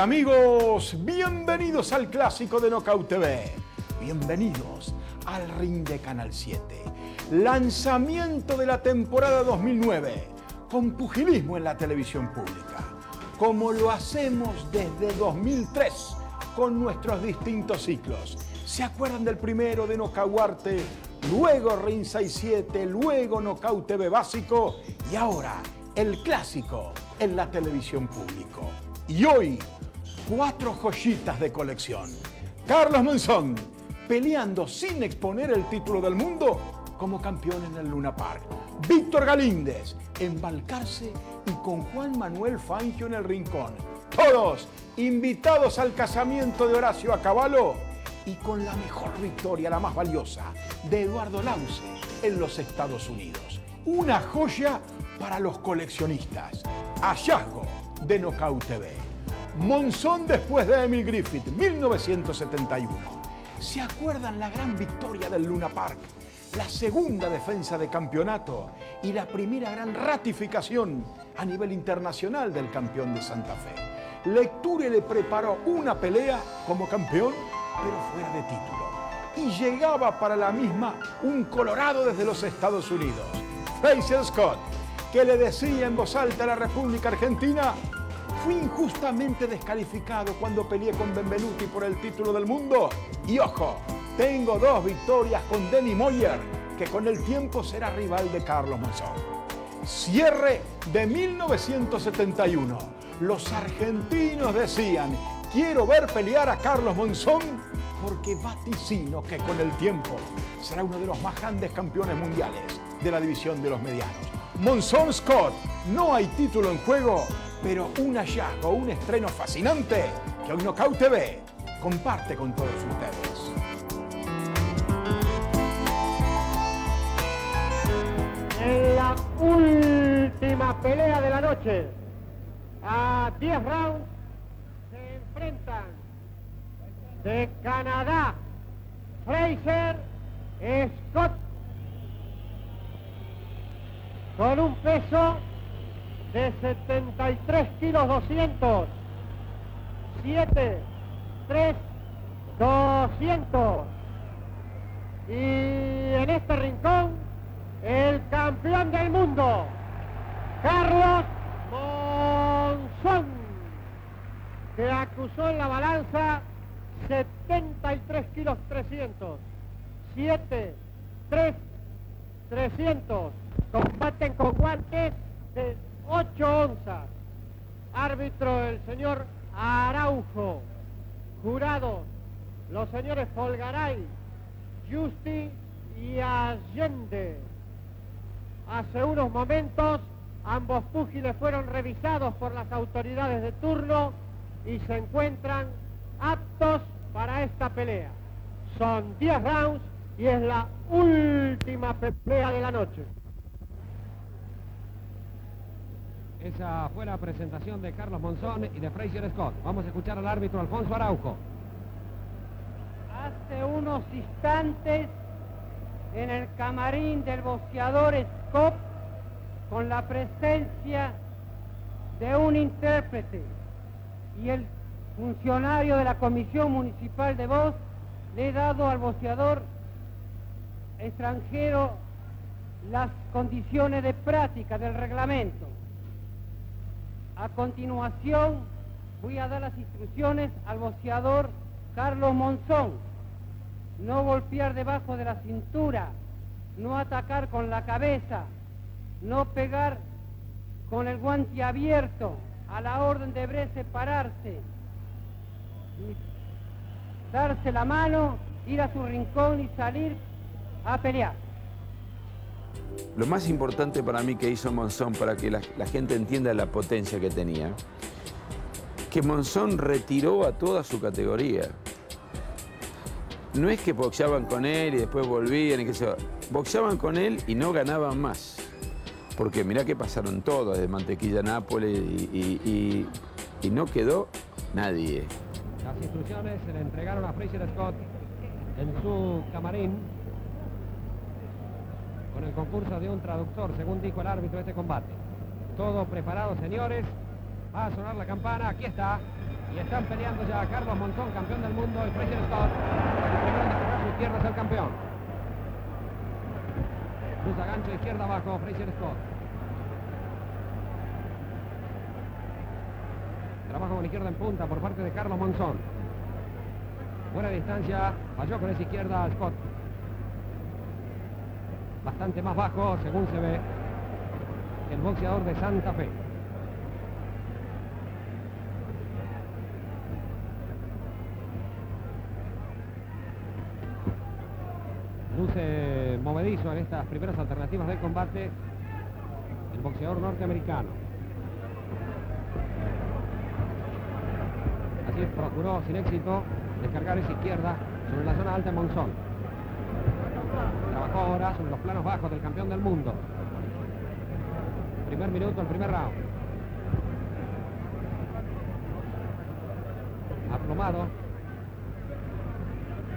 Hola amigos, bienvenidos al clásico de Nocaut TV. Bienvenidos al ring de Canal 7. Lanzamiento de la temporada 2009 con pugilismo en la televisión pública, como lo hacemos desde 2003 con nuestros distintos ciclos. ¿Se acuerdan del primero de Nocahuarte? Luego Ring 67, luego Nocaut TV básico y ahora el clásico en la televisión pública. Y hoy, cuatro joyitas de colección. Carlos Monzón, peleando sin exponer el título del mundo como campeón en el Luna Park. Víctor Galíndez, embalcarse y con Juan Manuel Fangio en el rincón. Todos invitados al casamiento de Horacio Accavallo y con la mejor victoria, la más valiosa, de Eduardo Lausse en los Estados Unidos. Una joya para los coleccionistas. Hallazgo de Nocaut TV. Monzón después de Emile Griffith, 1971. ¿Se acuerdan la gran victoria del Luna Park? La segunda defensa de campeonato y la primera gran ratificación a nivel internacional del campeón de Santa Fe. Lectoure le preparó una pelea como campeón, pero fuera de título. Y llegaba para la misma un colorado desde los Estados Unidos, Fraser Scott, que le decía en voz alta a la República Argentina: fui injustamente descalificado cuando peleé con Benvenuti por el título del mundo y ojo, tengo dos victorias con Denny Moyer, que con el tiempo será rival de Carlos Monzón. Cierre de 1971. Los argentinos decían: quiero ver pelear a Carlos Monzón porque vaticino que con el tiempo será uno de los más grandes campeones mundiales de la división de los medianos. Monzón Scott, no hay título en juego, pero un hallazgo, un estreno fascinante que hoy Nocaut TV comparte con todos ustedes. En la última pelea de la noche, a 10 rounds, se enfrentan de Canadá, Fraser Scott, con un peso de 73 kilos 200, 7, 3, 200. Y en este rincón, el campeón del mundo, Carlos Monzón, que acusó en la balanza 73 kilos 300, 7, 3, 300. Combaten con guantes de 8 onzas. Árbitro el señor Araujo. Jurados los señores Folgaray, Justi y Allende. Hace unos momentos ambos púgiles fueron revisados por las autoridades de turno y se encuentran aptos para esta pelea. Son 10 rounds y es la última pelea de la noche. Esa fue la presentación de Carlos Monzón y de Fraser Scott. Vamos a escuchar al árbitro Alfonso Araujo. Hace unos instantes, en el camarín del boxeador Scott, con la presencia de un intérprete y el funcionario de la Comisión Municipal de Voz, le he dado al boxeador extranjero las condiciones de práctica del reglamento. A continuación, voy a dar las instrucciones al boxeador Carlos Monzón. No golpear debajo de la cintura, no atacar con la cabeza, no pegar con el guante abierto. A la orden deberá separarse, darse la mano, ir a su rincón y salir a pelear. Lo más importante para mí que hizo Monzón, para que la gente entienda la potencia que tenía, que Monzón retiró a toda su categoría. No es que boxeaban con él y después volvían, y que se... boxeaban con él y no ganaban más. Porque mirá que pasaron todos, desde Mantequilla a Nápoles, y no quedó nadie. Las instrucciones se le entregaron a Fraser Scott en su camarín, con el concurso de un traductor, según dijo el árbitro de este combate. Todo preparado, señores. Va a sonar la campana. Aquí está. Y están peleando ya Carlos Monzón, campeón del mundo, y Fraser Scott, el primero de tocar su izquierda es el campeón. Brusa gancho izquierda abajo, Fraser Scott. Trabajo con izquierda en punta por parte de Carlos Monzón. Buena distancia, falló con esa izquierda Scott. Bastante más bajo, según se ve, el boxeador de Santa Fe. Luce movedizo en estas primeras alternativas del combate el boxeador norteamericano. Así es, procuró sin éxito descargar esa izquierda sobre la zona alta de Monzón. Trabajó ahora sobre los planos bajos del campeón del mundo. Primer minuto, el primer round. Aplomado,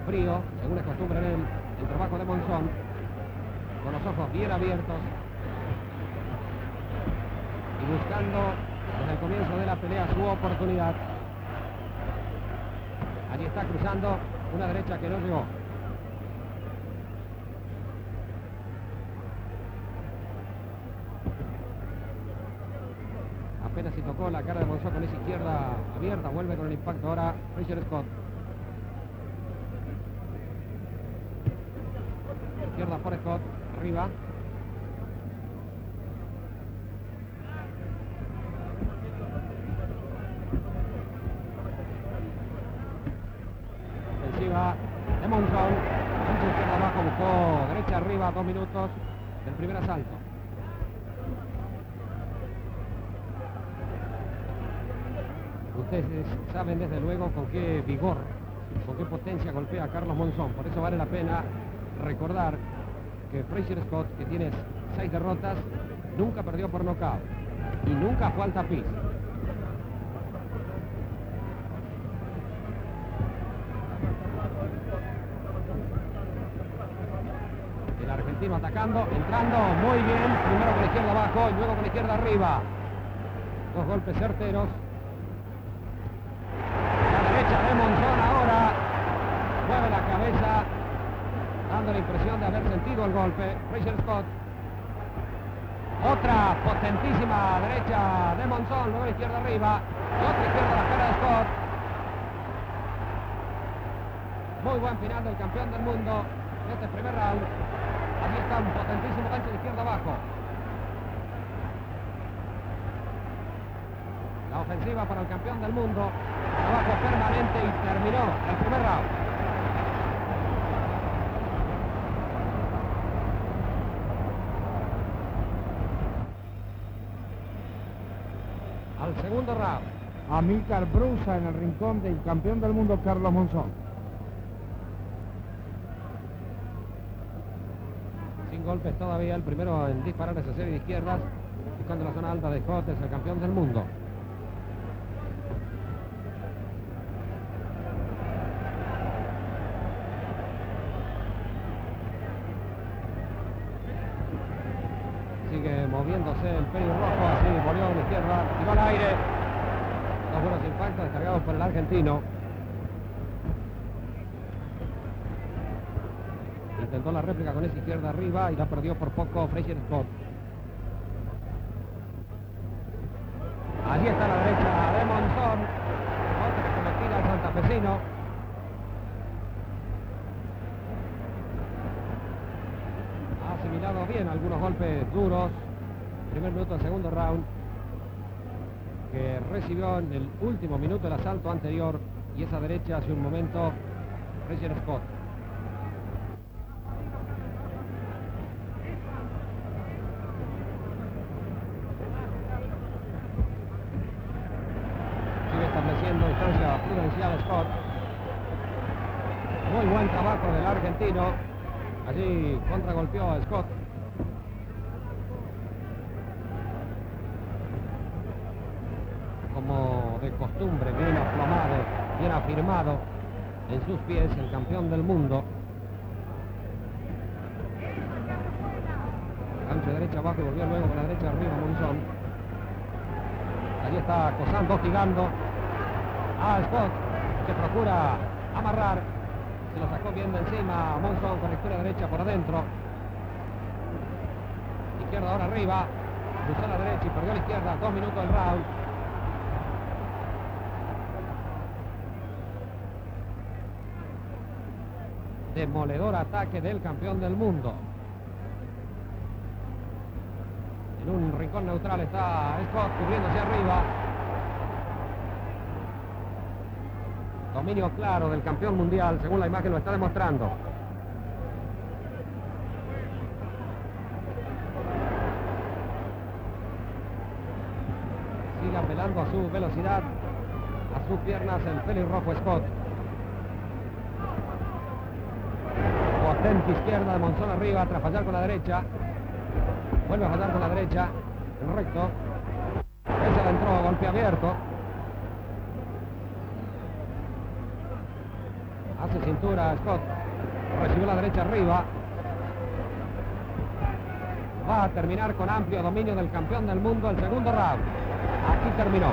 frío, según es costumbre en el trabajo de Monzón, con los ojos bien abiertos y buscando desde el comienzo de la pelea su oportunidad. Allí está cruzando una derecha que no llegó. Apenas si tocó la cara de Monzón con esa izquierda abierta, vuelve con el impacto ahora Fraser Scott. Izquierda por Scott, arriba. Ofensiva de Monzón, izquierda abajo, buscó derecha arriba, 2 minutos del primer asalto. Ustedes saben desde luego con qué vigor, con qué potencia golpea a Carlos Monzón. Por eso vale la pena recordar que Fraser Scott, que tiene 6 derrotas, nunca perdió por nocaut y nunca fue al tapiz. El argentino atacando, entrando muy bien, primero con la izquierda abajo y luego con la izquierda arriba. 2 golpes certeros. Dando la impresión de haber sentido el golpe, Fraser Scott. Otra potentísima derecha de Monzón, luego la izquierda arriba, y otra izquierda a la cara de Scott. Muy buen final del campeón del mundo en este primer round. Allí está un potentísimo gancho de izquierda abajo. La ofensiva para el campeón del mundo, trabajo permanente, y terminó el primer round. Segundo round. Amícar Brusa en el rincón del campeón del mundo Carlos Monzón. 5 golpes todavía, el primero en disparar esa serie de izquierdas, buscando la zona alta de Scott, es el campeón del mundo. Sigue moviéndose el pelo rojo, así volvió a la izquierda, tiró al aire. 2 buenos impactos descargados por el argentino. Intentó la réplica con esa izquierda arriba y la perdió por poco Fraser Scott. Allí está la derecha de Monzón, otra cometida al santafesino. Asimilado bien algunos golpes duros. Primer minuto del segundo round, que recibió en el último minuto el asalto anterior, y esa derecha hace un momento Fraser Scott. Sigue estableciendo distancia prudencial Scott. Muy buen trabajo del argentino. Allí contragolpeó a Scott. Como de costumbre, bien aflomado, bien afirmado en sus pies el campeón del mundo. Gancho derecha abajo y volvió luego con la derecha arriba Monzón. Allí está acosando, hostigando a Scott, que procura amarrar. Se lo sacó bien de encima Monzón, correctura derecha por adentro. Izquierda ahora arriba, cruzó la derecha y perdió la izquierda. 2 minutos del round. Demoledor ataque del campeón del mundo. En un rincón neutral está Scott, cubriendo hacia arriba. Dominio claro del campeón mundial, según la imagen lo está demostrando. Sigue apelando a su velocidad, a sus piernas el pelirrojo Scott. Potente izquierda de Monzón arriba, tras fallar con la derecha. Vuelve a fallar con la derecha, el recto. Él se la entró, golpe abierto. Hace cintura Scott. Recibió la derecha arriba. Va a terminar con amplio dominio del campeón del mundo el segundo round. Aquí terminó.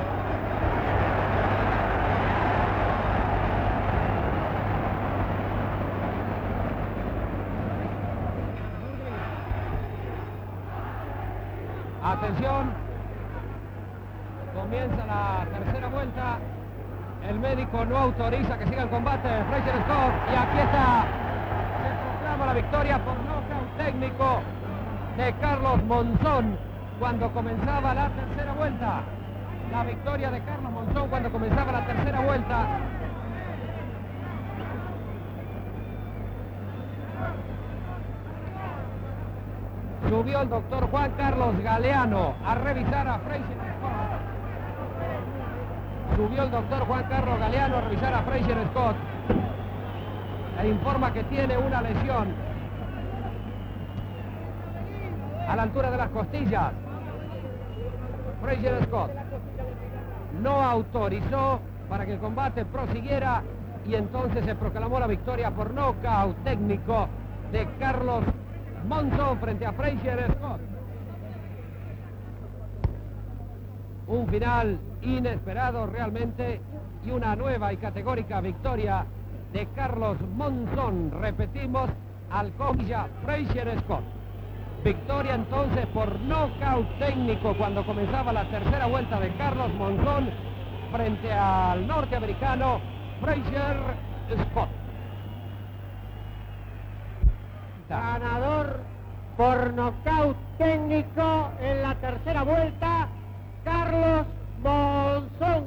Atención, comienza la tercera vuelta, el médico no autoriza que siga el combate, Fraser Scott, y aquí está, se proclama la victoria por nocaut técnico de Carlos Monzón cuando comenzaba la tercera vuelta. La victoria de Carlos Monzón cuando comenzaba la tercera vuelta. Subió el doctor Juan Carlos Galeano a revisar a Fraser Scott. Subió el doctor Juan Carlos Galeano a revisar a Fraser Scott. Le informa que tiene una lesión a la altura de las costillas. Fraser Scott no autorizó para que el combate prosiguiera y entonces se proclamó la victoria por nocaut técnico de Carlos Monzón frente a Fraser Scott. Un final inesperado realmente y una nueva y categórica victoria de Carlos Monzón. Repetimos, al cojilla Fraser Scott. Victoria entonces por nocaut técnico cuando comenzaba la tercera vuelta de Carlos Monzón frente al norteamericano Fraser Scott. Ganador por nocaut técnico en la tercera vuelta, Carlos Monzón.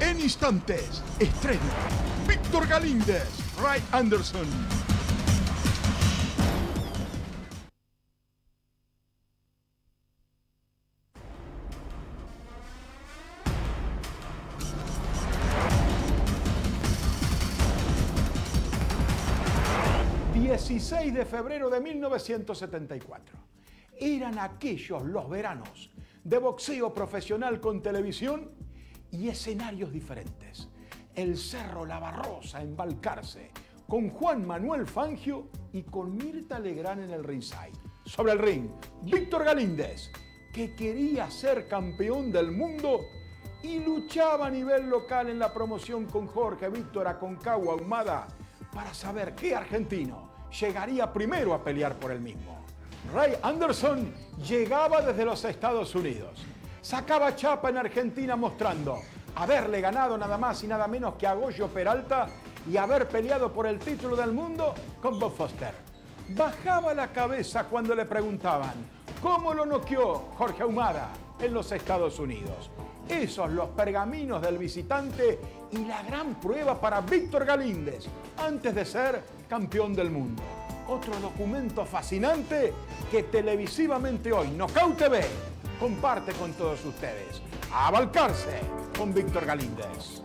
En instantes, estreno Víctor Galíndez, Ray Anderson. De febrero de 1974. Eran aquellos los veranos de boxeo profesional con televisión y escenarios diferentes. El Cerro La Barrosa en Balcarce, con Juan Manuel Fangio y con Mirta Legrand en el ringside. Sobre el ring, Víctor Galíndez, que quería ser campeón del mundo y luchaba a nivel local en la promoción con Jorge Víctor Aconcagua Ahumada para saber qué argentino llegaría primero a pelear por el mismo. Ray Anderson llegaba desde los Estados Unidos. Sacaba chapa en Argentina mostrando haberle ganado nada más y nada menos que a Goyo Peralta y haber peleado por el título del mundo con Bob Foster. Bajaba la cabeza cuando le preguntaban cómo lo noqueó Jorge Ahumada en los Estados Unidos. Esos los pergaminos del visitante y la gran prueba para Víctor Galíndez antes de ser campeón del mundo. Otro documento fascinante que televisivamente hoy Nocaut TV comparte con todos ustedes. A Balcarce con Víctor Galíndez.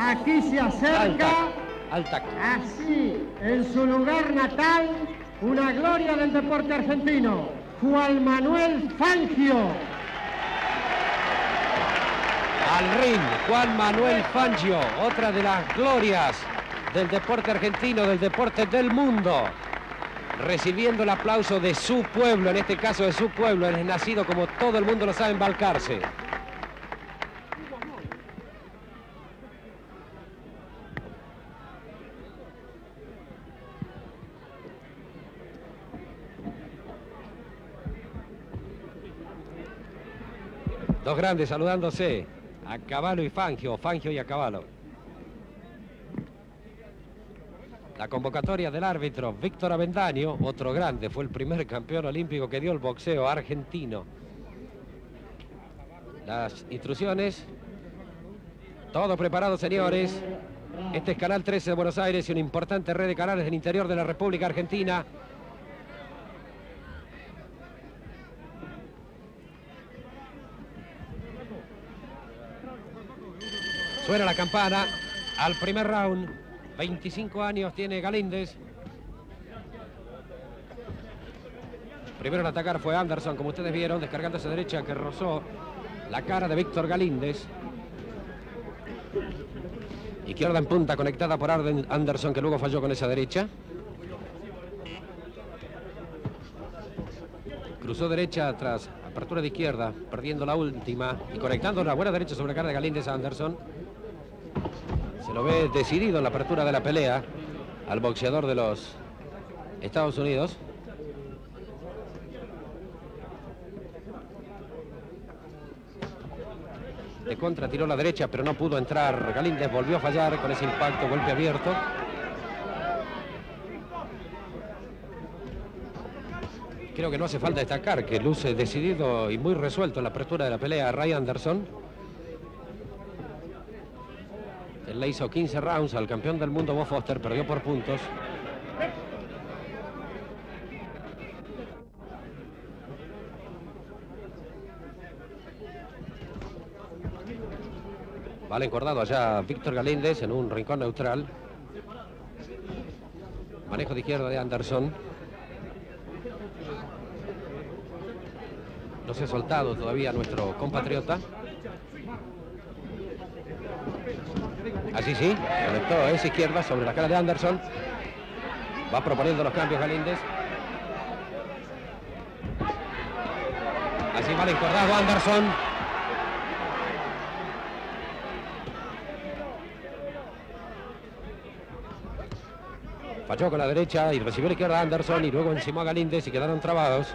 Aquí se acerca, así, en su lugar natal, una gloria del deporte argentino, Juan Manuel Fangio. al ring Juan Manuel Fangio, otra de las glorias del deporte argentino, del deporte del mundo, recibiendo el aplauso de su pueblo, en este caso de su pueblo. Él es nacido, como todo el mundo lo sabe, en Balcarce. Dos grandes saludándose, Accavallo y Fangio, Fangio y Accavallo. La convocatoria del árbitro Víctor Avendaño, otro grande, fue el primer campeón olímpico que dio el boxeo argentino. Las instrucciones, todo preparado, señores. Este es Canal 13 de Buenos Aires y una importante red de canales del interior de la República Argentina. Suena la campana al primer round. 25 años tiene Galíndez. Primero en atacar fue Anderson, como ustedes vieron, descargando esa derecha que rozó la cara de Víctor Galíndez. Izquierda en punta conectada por Anderson, que luego falló con esa derecha. Cruzó derecha tras apertura de izquierda, perdiendo la última y conectando una buena derecha sobre la cara de Galíndez a Anderson. Se lo ve decidido en la apertura de la pelea al boxeador de los Estados Unidos. De contra tiró la derecha, pero no pudo entrar. Galíndez volvió a fallar con ese impacto, golpe abierto. Creo que no hace falta destacar que luce decidido y muy resuelto en la apertura de la pelea Ray Anderson. Él le hizo 15 rounds al campeón del mundo Bob Foster, perdió por puntos. Vale encordado allá Víctor Galíndez en un rincón neutral. Manejo de izquierda de Anderson. No se ha soltado todavía nuestro compatriota. Así sí, conectó esa izquierda sobre la cara de Anderson. Va proponiendo los cambios Galíndez. Así mal encordado Anderson. Falló con la derecha y recibió la izquierda Anderson y luego encimó a Galíndez y quedaron trabados.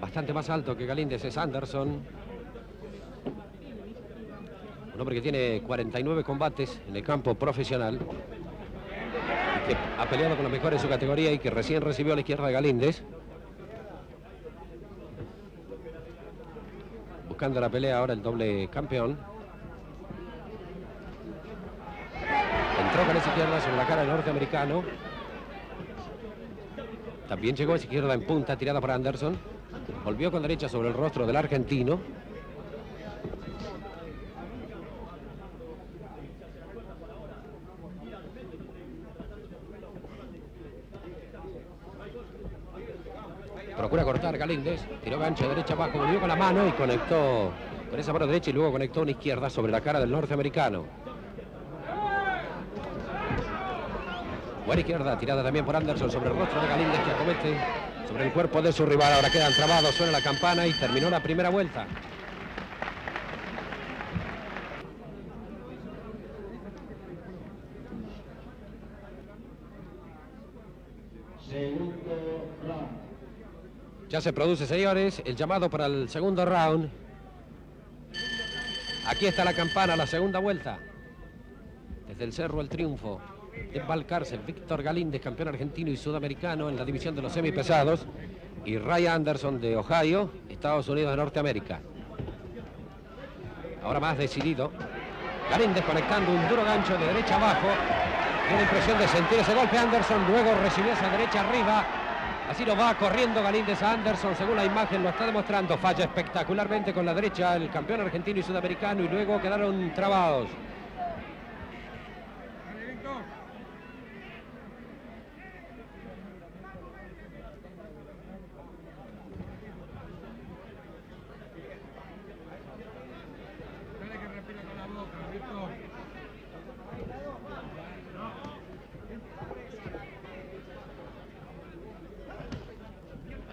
Bastante más alto que Galíndez es Anderson, un hombre que tiene 49 combates en el campo profesional, que ha peleado con los mejores de su categoría y que recién recibió a la izquierda de Galíndez, buscando la pelea ahora el doble campeón. Entró con esa izquierda sobre la cara del norteamericano. También llegó esa izquierda en punta tirada para Anderson. Volvió con derecha sobre el rostro del argentino. Procura cortar Galíndez. Tiró gancho de derecha abajo, volvió con la mano y conectó con esa mano derecha y luego conectó una izquierda sobre la cara del norteamericano. Buena izquierda tirada también por Anderson sobre el rostro de Galíndez, que acomete sobre el cuerpo de su rival. Ahora quedan trabados, suena la campana y terminó la primera vuelta. Segundo round. Ya se produce, señores, el llamado para el segundo round. Aquí está la campana, la segunda vuelta. Desde el Cerro El Triunfo de Balcarce, Víctor Galíndez, campeón argentino y sudamericano en la división de los semipesados, y Ray Anderson de Ohio, Estados Unidos de Norteamérica. Ahora más decidido Galíndez, conectando un duro gancho de derecha abajo. Dio la impresión de sentir ese golpe Anderson, luego recibió esa derecha arriba. Así lo va corriendo Galíndez a Anderson, según la imagen lo está demostrando. Falla espectacularmente con la derecha el campeón argentino y sudamericano y luego quedaron trabados.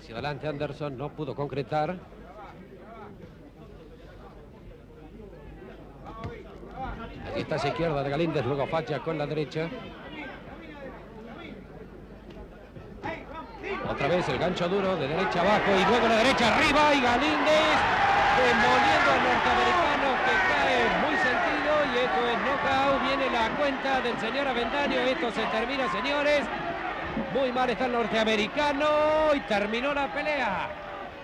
hacia adelante Anderson, no pudo concretar. Aquí está esa izquierda de Galíndez, luego facha con la derecha. Otra vez el gancho duro de derecha abajo y luego la derecha arriba y Galíndez demoliendo al norteamericano que cae muy sentido y esto es knockout, viene la cuenta del señor Avendaño, esto se termina señores, muy mal está el norteamericano y terminó la pelea.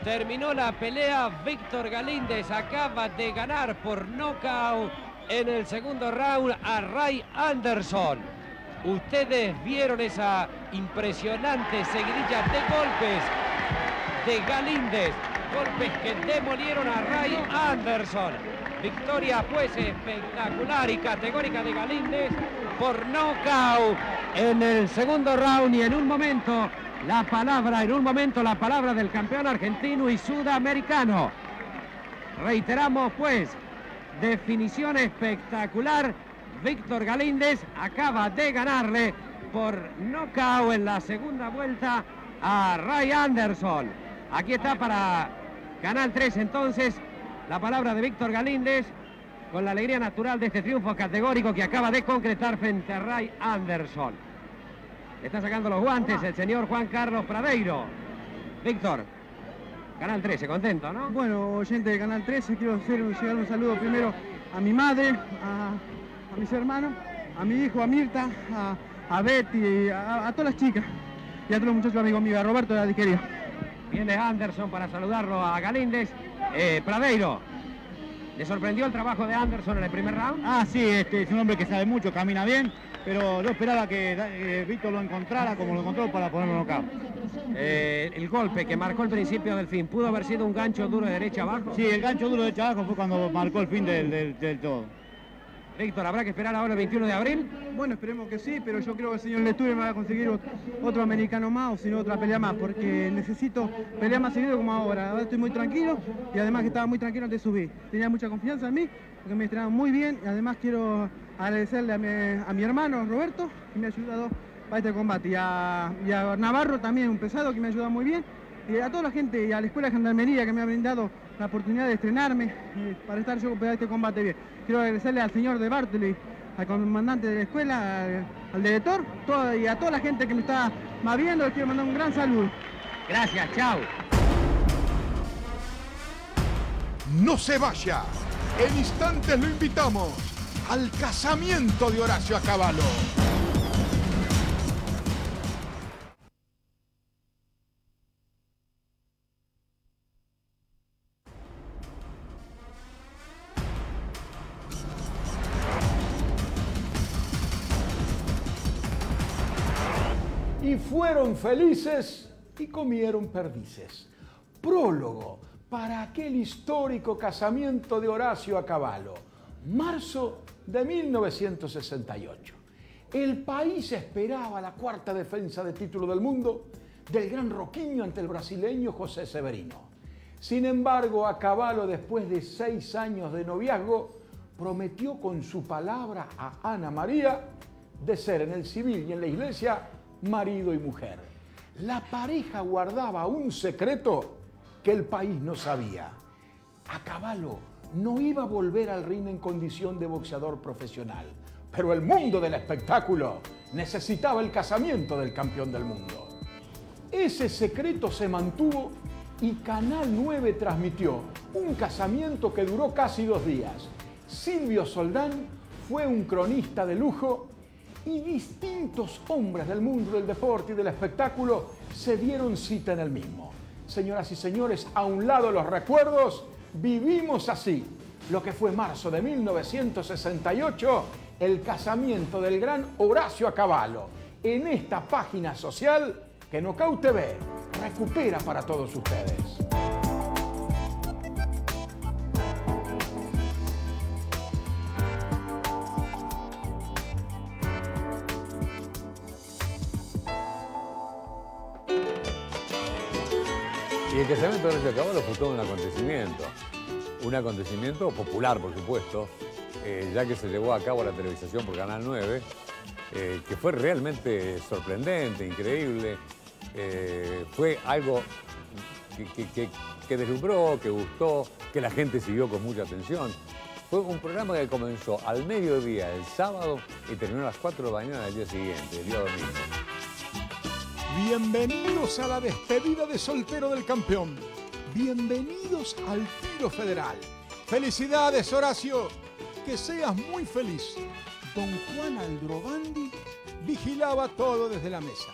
Terminó la pelea, Víctor Galíndez acaba de ganar por knockout en el segundo round a Ray Anderson. Ustedes vieron esa impresionante seguidilla de golpes de Galíndez, golpes que demolieron a Ray Anderson. Victoria pues espectacular y categórica de Galíndez por knockout en el segundo round y en un momento la palabra, del campeón argentino y sudamericano. Reiteramos pues, definición espectacular. Víctor Galíndez acaba de ganarle por knockout en la segunda vuelta a Ray Anderson. Aquí está para Canal 3 entonces la palabra de Víctor Galíndez con la alegría natural de este triunfo categórico que acaba de concretar frente a Ray Anderson. Está sacando los guantes el señor Juan Carlos Pradeiro. Víctor, Canal 13, contento, ¿no? Bueno, oyente de Canal 13, quiero llegar un saludo primero a mi madre, a mis hermanos, a mi hijo, a Mirta, a Betty, a todas las chicas y a todos los muchachos amigos míos, a Roberto de la disquería. Viene Anderson para saludarlo a Galíndez. Pradeiro, ¿le sorprendió el trabajo de Anderson en el primer round? Ah, sí, es un hombre que sabe mucho, camina bien, pero yo esperaba que Víctor lo encontrara como lo encontró para ponerlo knockout. El golpe que marcó el principio del fin, ¿pudo haber sido un gancho duro de derecha abajo? Sí, el gancho duro de derecha abajo fue cuando marcó el fin del todo. Víctor, ¿habrá que esperar ahora el 21 de abril? Bueno, esperemos que sí, pero yo creo que el señor Lectoure me va a conseguir otro americano más o si no otra pelea más, porque necesito pelear más seguido como ahora. Ahora estoy muy tranquilo y además que estaba muy tranquilo antes de subir. Tenía mucha confianza en mí, porque me entrenaban muy bien y además quiero agradecerle a mi hermano Roberto, que me ha ayudado para este combate, y a Navarro también, un pesado que me ha ayudado muy bien, y a toda la gente y a la Escuela de Gendarmería que me ha brindado la oportunidad de estrenarme para estar yo para este combate bien. Quiero agradecerle al señor de Bartoli, al comandante de la escuela, al director y a toda la gente que me está viendo. Les quiero mandar un gran saludo. Gracias, chao. No se vaya. En instantes lo invitamos al casamiento de Horacio Accavallo. Fueron felices y comieron perdices. Prólogo para aquel histórico casamiento de Horacio Accavallo. Marzo de 1968. El país esperaba la cuarta defensa de título del mundo del gran roquiño ante el brasileño José Severino. Sin embargo, Accavallo, después de 6 años de noviazgo, prometió con su palabra a Ana María de ser en el civil y en la iglesia marido y mujer. La pareja guardaba un secreto que el país no sabía. Accavallo no iba a volver al ring en condición de boxeador profesional, pero el mundo del espectáculo necesitaba el casamiento del campeón del mundo. Ese secreto se mantuvo y Canal 9 transmitió un casamiento que duró casi 2 días. Silvio Soldán fue un cronista de lujo y distintos hombres del mundo del deporte y del espectáculo se dieron cita en el mismo. Señoras y señores, a un lado los recuerdos, vivimos así lo que fue marzo de 1968, el casamiento del gran Horacio Accavallo, en esta página social que Nocaut TV recupera para todos ustedes. Y el casamiento de Horacio Accavallo fue todo un acontecimiento popular, por supuesto, ya que se llevó a cabo la televisación por Canal 9, que fue realmente sorprendente, increíble, fue algo que deslumbró, que gustó, que la gente siguió con mucha atención. Fue un programa que comenzó al mediodía del sábado y terminó a las 4 de la mañana del día siguiente, el día domingo. Bienvenidos a la despedida de soltero del campeón. Bienvenidos al tiro federal. ¡Felicidades, Horacio! Que seas muy feliz. Don Juan Aldrovandi vigilaba todo desde la mesa.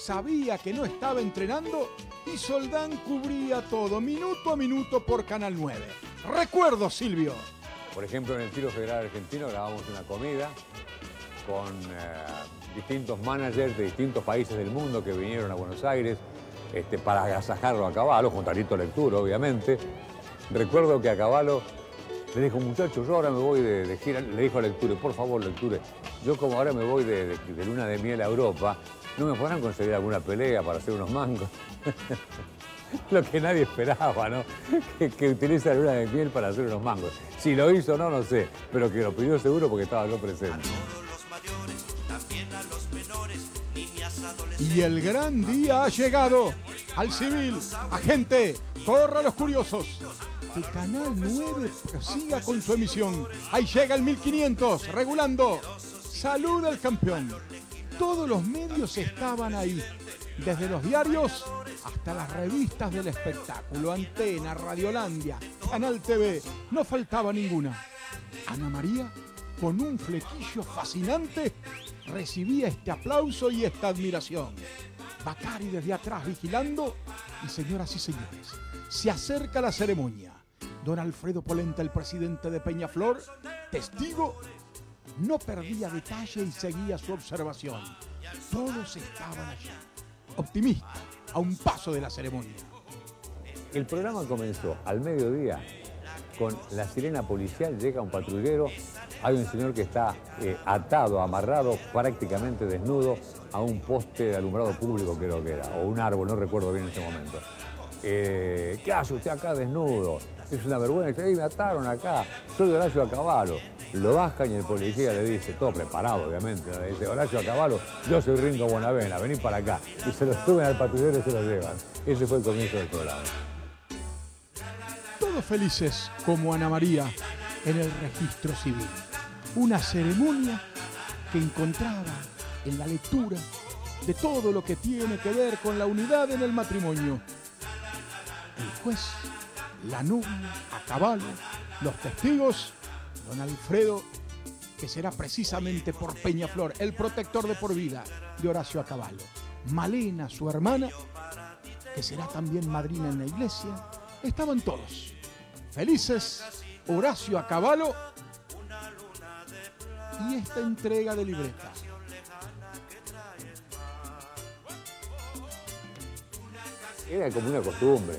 Sabía que no estaba entrenando y Soldán cubría todo, minuto a minuto, por Canal 9. ¡Recuerdo, Silvio! Por ejemplo, en el tiro federal argentino grabamos una comida con distintos managers de distintos países del mundo que vinieron a Buenos Aires para agasajarlo a Accavallo, junto a Lectoure, obviamente. Recuerdo que Accavallo le dijo, muchachos, yo ahora me voy de gira. Le dijo a Lectoure, por favor, Lectoure, yo como ahora me voy de luna de miel a Europa, ¿no me podrán conseguir alguna pelea para hacer unos mangos? Lo que nadie esperaba, ¿no? Que utiliza la luna de miel para hacer unos mangos. Si lo hizo o no, no sé, pero que lo pidió seguro porque estaba yo presente. Y el gran día ha llegado. Al civil, agente, corra a los curiosos. Que Canal 9 prosiga con su emisión. Ahí llega el 1500, regulando. Saluda al campeón. Todos los medios estaban ahí, desde los diarios hasta las revistas del espectáculo, Antena, Radiolandia, Canal TV, no faltaba ninguna. Ana María, con un flequillo fascinante, recibía este aplauso y esta admiración. Bacari desde atrás vigilando, y señoras y señores, se acerca la ceremonia. Don Alfredo Polenta, el presidente de Peñaflor, testigo, no perdía detalle y seguía su observación. Todos estaban allí, optimista, a un paso de la ceremonia. El programa comenzó al mediodía con la sirena policial, llega un patrullero, hay un señor que está atado, amarrado, prácticamente desnudo a un poste de alumbrado público, creo que era, o un árbol, no recuerdo bien en ese momento. ¿Qué hace usted acá desnudo? Es una vergüenza, me ataron acá, soy Horacio Accavallo. Lo bajan y el policía le dice, todo preparado obviamente, le dice, Horacio Accavallo, yo soy Ringo Bonavena, vení para acá. Y se lo suben al patrullero y se lo llevan. Ese fue el comienzo del programa. Todos felices, como Ana María, en el registro civil. Una ceremonia que encontraba en la lectura de todo lo que tiene que ver con la unidad en el matrimonio. El juez, la novia, Accavallo, los testigos, don Alfredo, que será precisamente por Peñaflor, el protector de por vida de Horacio Accavallo. Malena, su hermana, que será también madrina en la iglesia. Estaban todos felices, Horacio Accavallo y esta entrega de libreta. Era como una costumbre.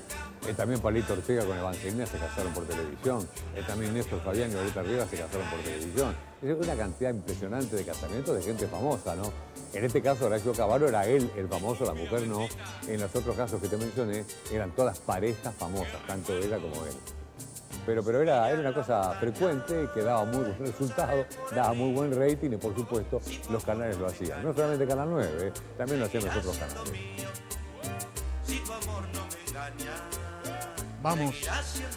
También Palito Ortega con Evangelina se casaron por televisión. También Néstor Fabián y Violeta Rivas se casaron por televisión. Es una cantidad impresionante de casamientos de gente famosa, ¿no? En este caso, Horacio Accavallo era él el famoso, la mujer no. En los otros casos que te mencioné, eran todas parejas famosas, tanto ella como él. Pero era una cosa frecuente, que daba muy buen resultado, daba muy buen rating y, por supuesto, los canales lo hacían. No solamente Canal 9, también lo hacían los otros canales. Vamos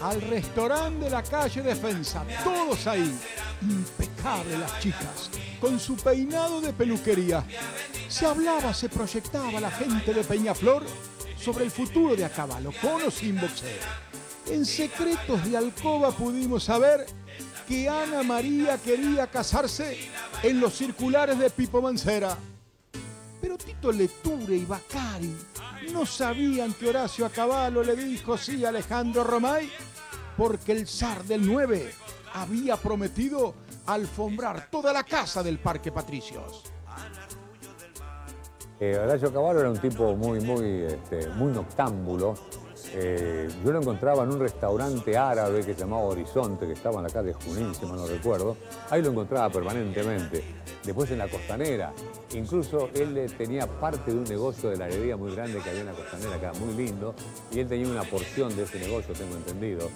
al restaurante de la calle Defensa, todos ahí, impecables las chicas, con su peinado de peluquería. Se hablaba, se proyectaba la gente de Peñaflor sobre el futuro de Accavallo, con o sin boxeo. En secretos de alcoba pudimos saber que Ana María quería casarse en los circulares de Pipo Mancera. Pero Tito Lectoure y Bacari no sabían que Horacio Accavallo le dijo sí a Alejandro Romay porque el zar del 9 había prometido alfombrar toda la casa del Parque Patricios. Horacio Accavallo era un tipo muy noctámbulo. Yo lo encontraba en un restaurante árabe que se llamaba Horizonte, que estaba en la calle Junín, si mal no recuerdo. Ahí lo encontraba permanentemente. Después en la costanera. Incluso él tenía parte de un negocio de la herrería muy grande que había en la costanera, que era muy lindo, y él tenía una porción de ese negocio, tengo entendido.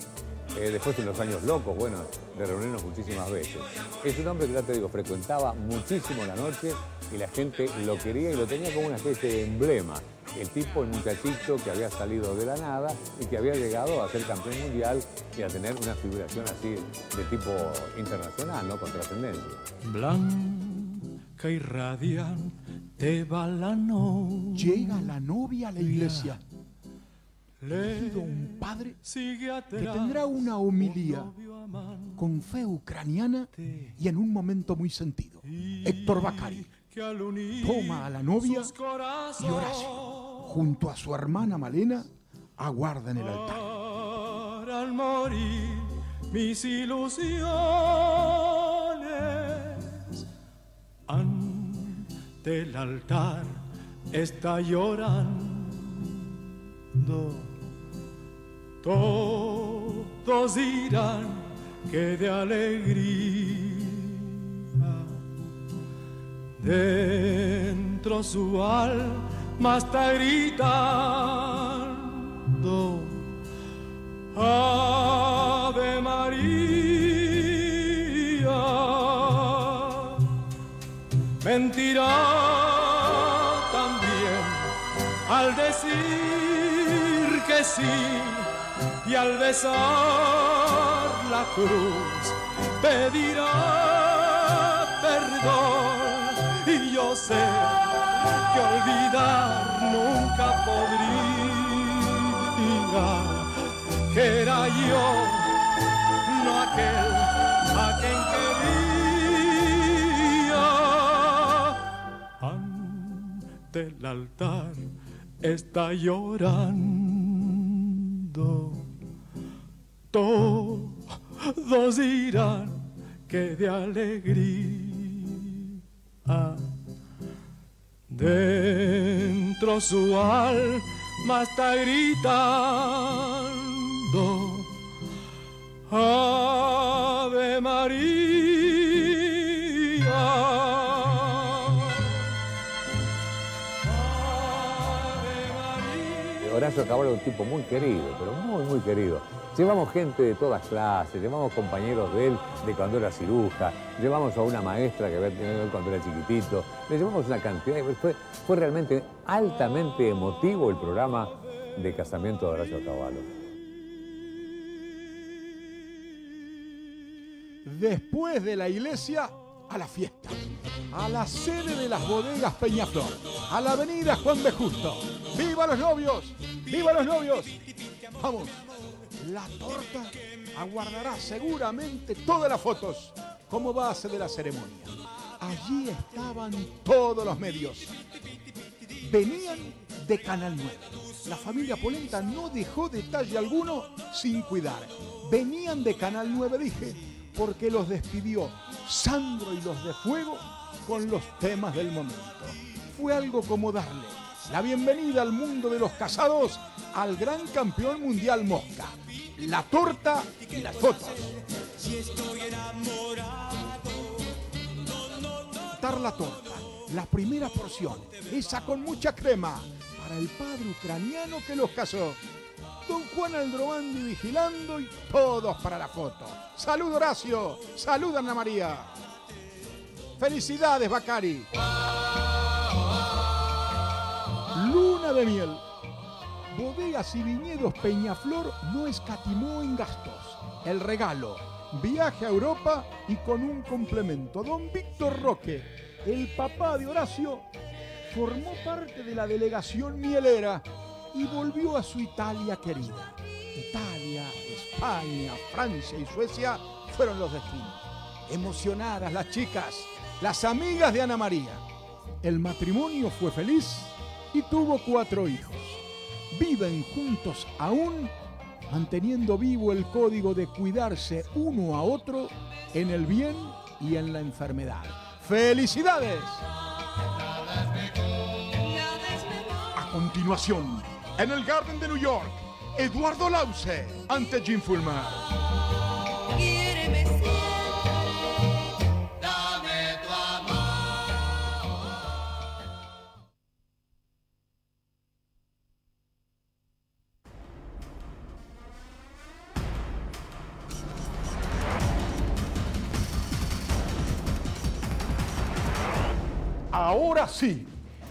Después en los años locos, bueno, de reunirnos muchísimas veces. Es un hombre que, ya te digo, frecuentaba muchísimo la noche y la gente lo quería y lo tenía como una especie de emblema. el tipo, el muchachito que había salido de la nada y que había llegado a ser campeón mundial y a tener una figuración así de tipo internacional, ¿no? Con trascendencia. Blanca y radiante va la noche. Llega la novia a la iglesia. Le un padre que tendrá una homilía con fe ucraniana y en un momento muy sentido. Héctor Bacari toma a la novia y Horacio, junto a su hermana Malena, aguardan el altar. Al morir mis ilusiones, ante el altar está llorando. Todos dirán que de alegría dentro su alma está gritando Ave María. Mentirá también al decir que sí, y al besar la cruz pedirá perdón. Y yo sé que olvidar nunca podría, que era yo, no aquel a quien quería. Ante el altar está llorando. Todos dirán que de alegría dentro su alma está gritando Ave María. Horacio Accavallo es un tipo muy querido, pero muy, muy querido. Llevamos gente de todas clases, llevamos compañeros de él de cuando era ciruja, llevamos a una maestra que había tenido él cuando era chiquitito, le llevamos una cantidad. Fue realmente altamente emotivo el programa de casamiento de Horacio Accavallo. Después de la iglesia, a la fiesta, a la sede de las bodegas Peñaflor, a la avenida Juan de Justo. ¡Viva los novios! ¡Viva los novios! Vamos, la torta aguardará seguramente todas las fotos como base de la ceremonia. Allí estaban todos los medios. Venían de Canal 9. La familia Polenta no dejó detalle alguno sin cuidar. Venían de Canal 9, dije, porque los despidió Sandro y los de Fuego con los temas del momento. Fue algo como darle la bienvenida al mundo de los casados al gran campeón mundial Mosca. La torta y las fotos. Dar la torta, la primera porción, esa con mucha crema, para el padre ucraniano que los casó. Don Juan Aldrovandi vigilando y todos para la foto. ¡Salud, Horacio! ¡Salud, Ana María! ¡Felicidades, Bacari! Luna de miel. Bodegas y viñedos Peñaflor no escatimó en gastos. El regalo, viaje a Europa y con un complemento. Don Víctor Roque, el papá de Horacio, formó parte de la delegación mielera y volvió a su Italia querida. Italia, España, Francia y Suecia fueron los destinos. Emocionadas las chicas, las amigas de Ana María. El matrimonio fue feliz y tuvo 4 hijos. Viven juntos aún, manteniendo vivo el código de cuidarse uno a otro en el bien y en la enfermedad. ¡Felicidades! A continuación, en el Garden de New York, Eduardo Lausse ante Jim Fullmer. Dame tu amor. Ahora sí,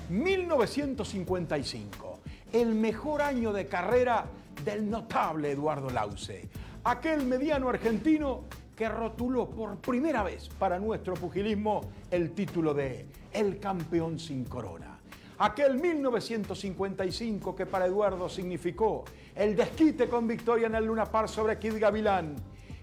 1955. el mejor año de carrera del notable Eduardo Lausse, aquel mediano argentino que rotuló por primera vez para nuestro pugilismo el título de El Campeón Sin Corona. Aquel 1955 que para Eduardo significó el desquite con victoria en el Luna Park sobre Kid Gavilán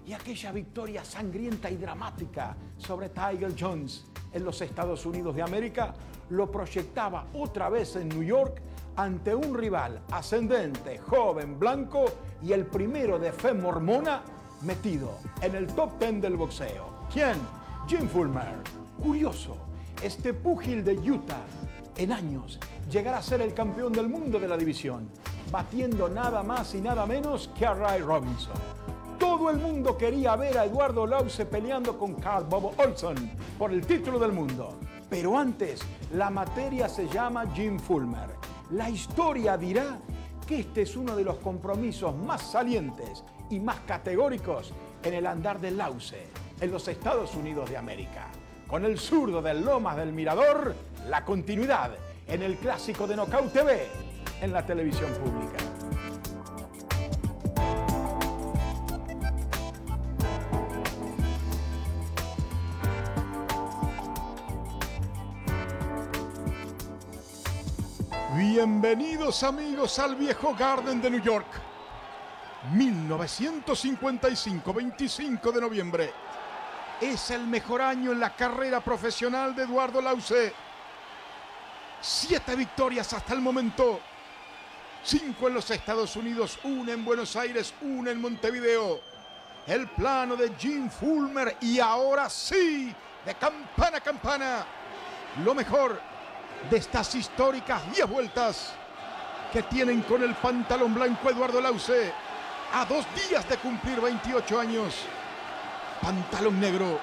y aquella victoria sangrienta y dramática sobre Tiger Jones en los Estados Unidos de América, lo proyectaba otra vez en New York ante un rival ascendente, joven, blanco y el primero de fe mormona metido en el top 10 del boxeo. ¿Quién? Jim Fullmer. Curioso, este púgil de Utah en años llegará a ser el campeón del mundo de la división, batiendo nada más y nada menos que a Ray Robinson. Todo el mundo quería ver a Eduardo Lausse peleando con Carl Bobo Olson por el título del mundo. Pero antes, la materia se llama Jim Fullmer. La historia dirá que este es uno de los compromisos más salientes y más categóricos en el andar de Lausse en los Estados Unidos de América. Con el zurdo de Lomas del Mirador, la continuidad en el clásico de Nocaut TV en la televisión pública. Bienvenidos amigos al viejo Garden de New York. 1955, 25 de noviembre. Es el mejor año en la carrera profesional de Eduardo Lausse. 7 victorias hasta el momento. 5 en los Estados Unidos, 1 en Buenos Aires, 1 en Montevideo. El plano de Jim Fullmer y ahora sí, de campana a campana, lo mejor de estas históricas 10 vueltas que tienen con el pantalón blanco Eduardo Lausse a 2 días de cumplir 28 años. Pantalón negro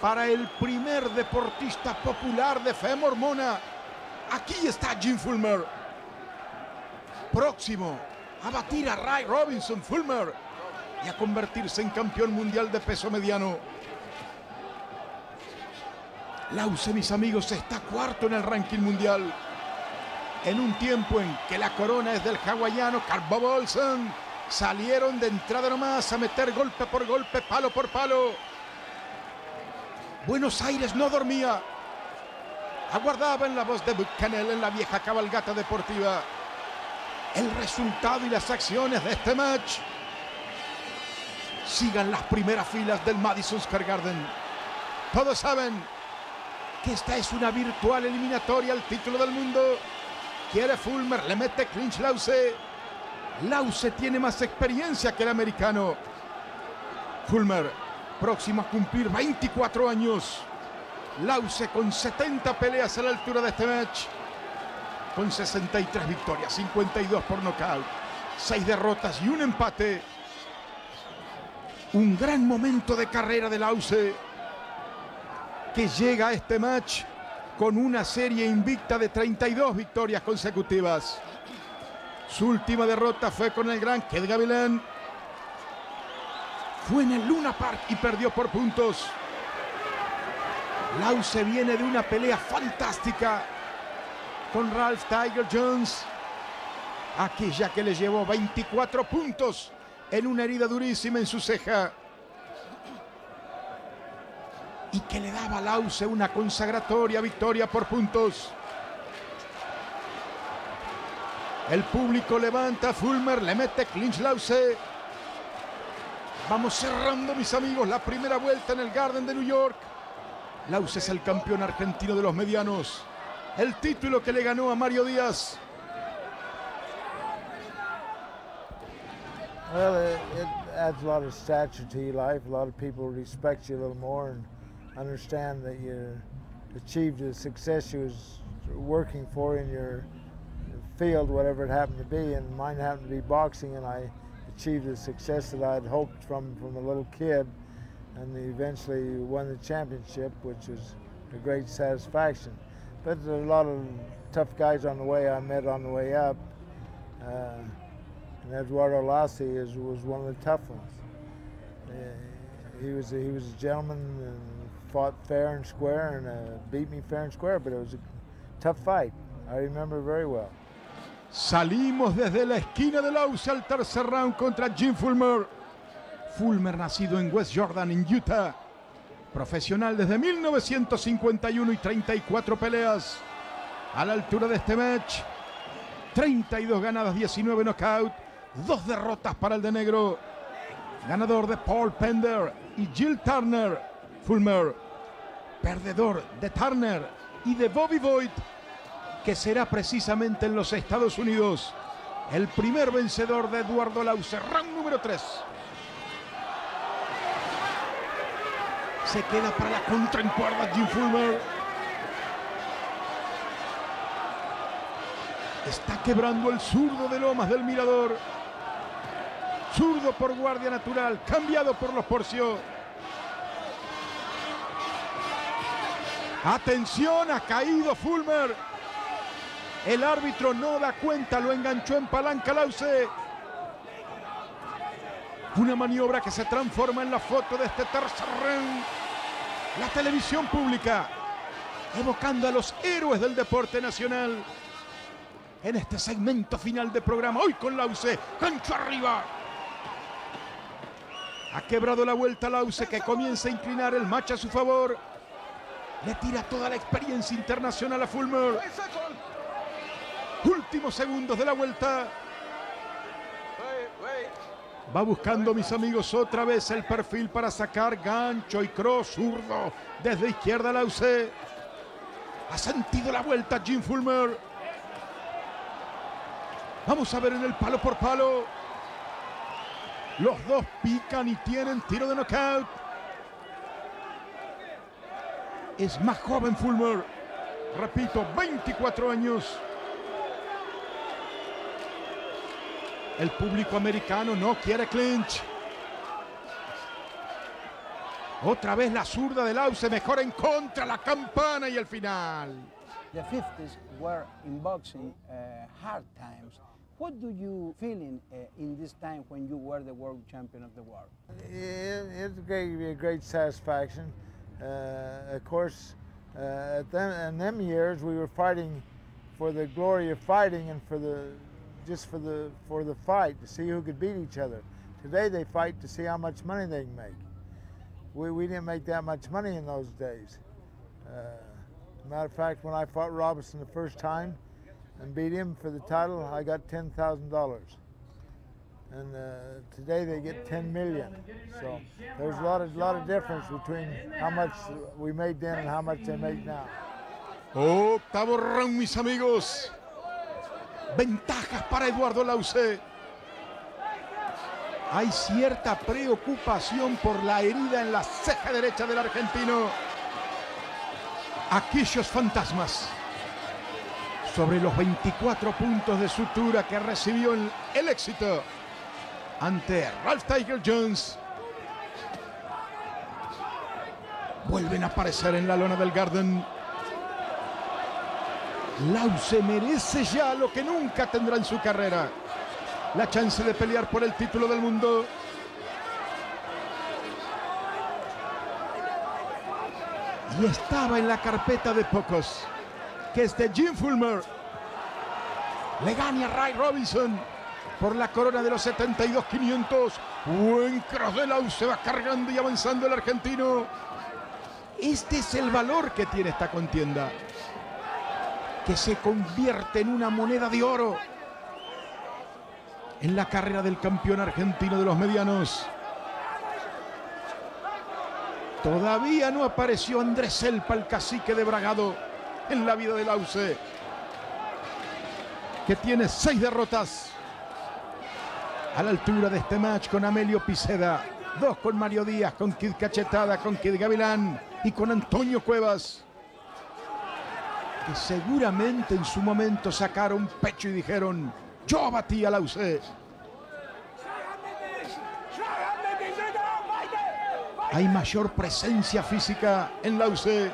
para el primer deportista popular de fe mormona. Aquí está Jim Fullmer, próximo a batir a Ray Robinson Fullmer y a convertirse en campeón mundial de peso mediano. Lausse, mis amigos, está cuarto en el ranking mundial, en un tiempo en que la corona es del hawaiano Carl Bobo Olson. Salieron de entrada nomás a meter golpe por golpe, palo por palo. Buenos Aires no dormía. Aguardaba en la voz de Bucanel en la vieja cabalgata deportiva el resultado y las acciones de este match. Sigan las primeras filas del Madison Square Garden. Todos saben que esta es una virtual eliminatoria al título del mundo. Quiere Fullmer, le mete clinch Lausse. Lausse tiene más experiencia que el americano. Fullmer, próximo a cumplir 24 años. Lausse con 70 peleas a la altura de este match. Con 63 victorias, 52 por nocaut, 6 derrotas y un empate. Un gran momento de carrera de Lausse, que llega a este match con una serie invicta de 32 victorias consecutivas. Su última derrota fue con el gran Kid Gavilán. Fue en el Luna Park y perdió por puntos. Lausse viene de una pelea fantástica con Ralph Tiger Jones, aquella que le llevó 24 puntos en una herida durísima en su ceja y que le daba a Lausse una consagratoria victoria por puntos. El público levanta a Fullmer, le mete clinch Lausse. Vamos cerrando, mis amigos, la primera vuelta en el Garden de New York. Lausse es el campeón argentino de los medianos. El título que le ganó a Mario Díaz. Well, it adds a lot of stature to your life. A lot of people respect you a little more and understand that you achieved the success you was working for in your field, whatever it happened to be, and mine happened to be boxing, and I achieved the success that I'd hoped from a little kid, and eventually won the championship, which was a great satisfaction. But there's a lot of tough guys on the way I met on the way up, and Eduardo Lausse was one of the tough ones. He was a gentleman and fought fair and square, and beat me fair and square, but it was a tough fight. I remember very well. Salimos desde la esquina de Lausse al tercer round contra Jim Fullmer. Fullmer, nacido en West Jordan, en Utah. Profesional desde 1951 y 34 peleas. A la altura de este match, 32 ganadas, 19 knockout, 2 derrotas para el de negro. Ganador de Paul Pender y Jill Turner. Fullmer, perdedor de Turner y de Bobby Voight, que será precisamente en los Estados Unidos el primer vencedor de Eduardo Lausse. Round número 3. Se queda para la contra en cuerda Jim Fullmer. Está quebrando el zurdo de Lomas del Mirador. Zurdo por guardia natural, cambiado por los Porcio. Atención, ha caído Fullmer. El árbitro no da cuenta, lo enganchó en palanca Lausse. Una maniobra que se transforma en la foto de este tercer round. La televisión pública evocando a los héroes del deporte nacional en este segmento final de programa. Hoy con Lausse, cancho arriba. Ha quebrado la vuelta Lausse, que comienza a inclinar el match a su favor. Le tira toda la experiencia internacional a Fullmer. Últimos segundos de la vuelta. Va buscando, mis amigos, otra vez el perfil para sacar gancho y cross zurdo desde izquierda Lausse. Ha sentido la vuelta Jim Fullmer. Vamos a ver en el palo por palo. Los dos pican y tienen tiro de knockout. Es más joven Fullmer. Repito, 24 años. El público americano no quiere clinch. Otra vez la zurda de Lausse, mejor en contra, la campana y el final. The 50s were in boxing hard times. What do you feel in this time when you were the world champion of the world? It gave me a great satisfaction. Of course, in them years we were fighting for the glory of fighting and for the just for the fight, to see who could beat each other. Today they fight to see how much money they can make. We didn't make that much money in those days. Matter of fact, when I fought Robinson the first time and beat him for the title, I got $10,000. And today they get $10 million. So there's a lot of difference between how much we made then and how much they make now. Octavo round, mis amigos. Ventajas para Eduardo Lausse. Hay cierta preocupación por la herida en la ceja derecha del argentino. Aquellos fantasmas sobre los 24 puntos de sutura que recibió en el éxito ante Ralph Tiger Jones vuelven a aparecer en la lona del Garden. Lausse merece ya lo que nunca tendrá en su carrera: la chance de pelear por el título del mundo. Y estaba en la carpeta de pocos que este Jim Fullmer le gane a Ray Robinson por la corona de los 72-500. Buen cross de Lausse, va cargando y avanzando el argentino. Este es el valor que tiene esta contienda, que se convierte en una moneda de oro en la carrera del campeón argentino de los medianos. Todavía no apareció Andrés Selpa, el cacique de Bragado, en la vida de Lausse, que tiene 6 derrotas. A la altura de este match con Amelio Piceda, 2 con Mario Díaz, con Kid Cachetada, con Kid Gavilán y con Antonio Cuevas, que seguramente en su momento sacaron pecho y dijeron: yo batí a Lausse. Hay mayor presencia física en Lausse,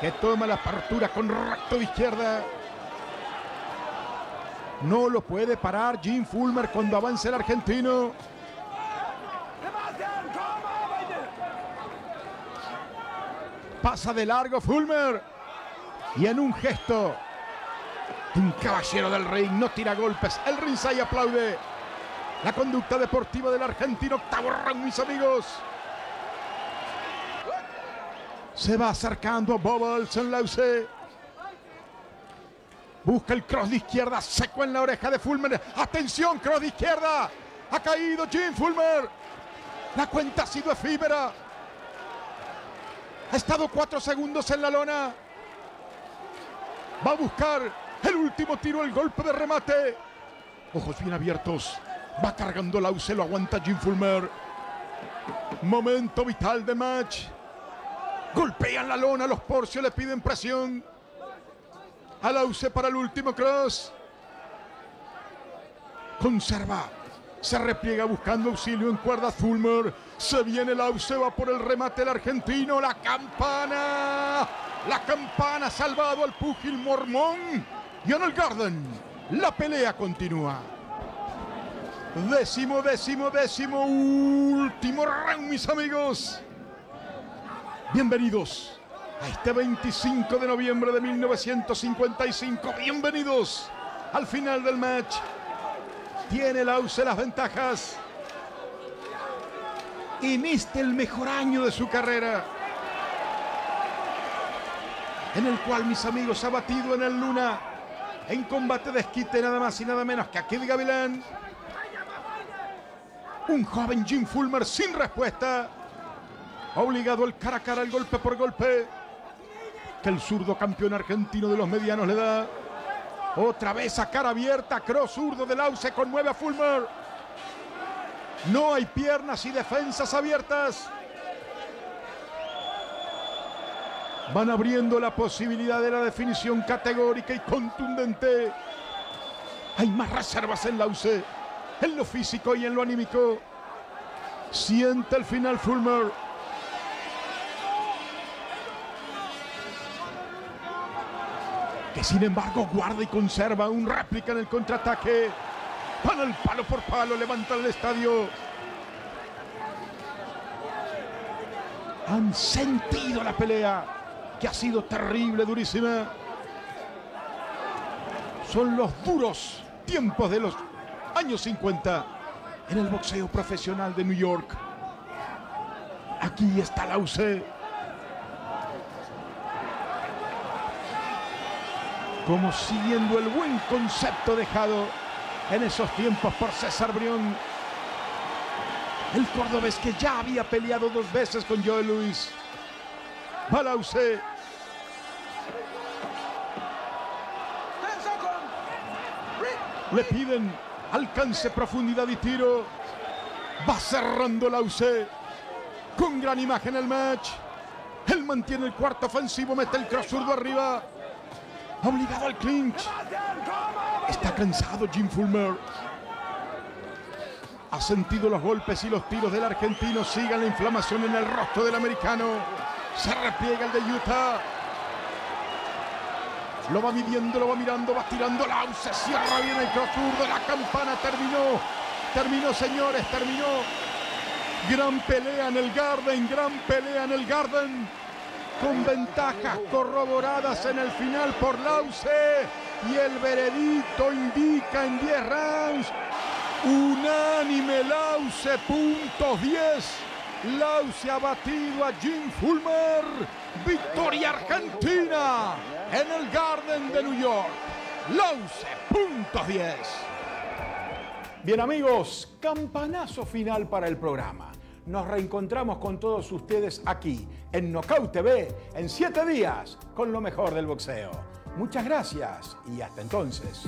que toma la apertura con recto de izquierda. No lo puede parar Jim Fullmer cuando avance el argentino. Pasa de largo Fullmer. Y en un gesto Un caballero del ring, no tira golpes. El ringside aplaude la conducta deportiva del argentino. Octavo round, mis amigos. Se va acercando Bob Olson. Lausse busca el cross de izquierda, seco en la oreja de Fullmer. ¡Atención, cross de izquierda! Ha caído Jim Fullmer. La cuenta ha sido efímera. Ha estado 4 segundos en la lona. Va a buscar el último tiro, el golpe de remate. Ojos bien abiertos. Va cargando Lausse, lo aguanta Jim Fullmer. Momento vital de match. Golpean la lona, los Porcio le piden presión a Lausse para el último cross. Conserva, se repliega buscando auxilio en cuerdas Fullmer. Se viene Lausse, va por el remate el argentino. La campana ha salvado al púgil mormón. Y en el Garden, la pelea continúa. Décimo, último round, mis amigos. Bienvenidos a este 25 de noviembre de 1955. Bienvenidos al final del match. Tiene Lausse las ventajas en este el mejor año de su carrera, en el cual, mis amigos, ha batido en el Luna en combate de esquite nada más y nada menos que a Kid Gavilán. Un joven Jim Fullmer sin respuesta, obligado al cara a cara, al golpe por golpe que el zurdo campeón argentino de los medianos le da. Otra vez a cara abierta, cross zurdo de Lausse, conmueve a Fullmer. No hay piernas y defensas abiertas. Van abriendo la posibilidad de la definición categórica y contundente. Hay más reservas en Lausse, en lo físico y en lo anímico. Siente el final Fullmer. Que sin embargo guarda y conserva un réplica en el contraataque. Van al palo por palo, levantan el estadio. Han sentido la pelea, que ha sido terrible, durísima. Son los duros tiempos de los años 50 en el boxeo profesional de New York. Aquí está Lausse. Como siguiendo el buen concepto dejado en esos tiempos por César Brión, el cordobés que ya había peleado 2 veces con Joe Louis. Va Lausse. Le piden alcance, profundidad y tiro. Va cerrando Lausse con gran imagen el match. Él mantiene el cuarto ofensivo, mete el cross zurdo arriba. Obligado al clinch. Está cansado Jim Fullmer. Ha sentido los golpes y los tiros del argentino. Sigan la inflamación en el rostro del americano. Se repliega el de Utah. Lo va midiendo, lo va mirando, va tirando. Lausse cierra bien el cross zurdo. La campana terminó. Terminó, señores, terminó. Gran pelea en el Garden, gran pelea en el Garden. Con ventajas corroboradas en el final por Lausse, y el veredicto indica en 10 rounds, unánime Lausse, puntos 10, Lausse ha batido a Jim Fullmer, victoria argentina en el Garden de New York, Lausse, puntos 10. Bien amigos, campanazo final para el programa. Nos reencontramos con todos ustedes aquí, en Nocaut TV, en 7 días, con lo mejor del boxeo. Muchas gracias y hasta entonces.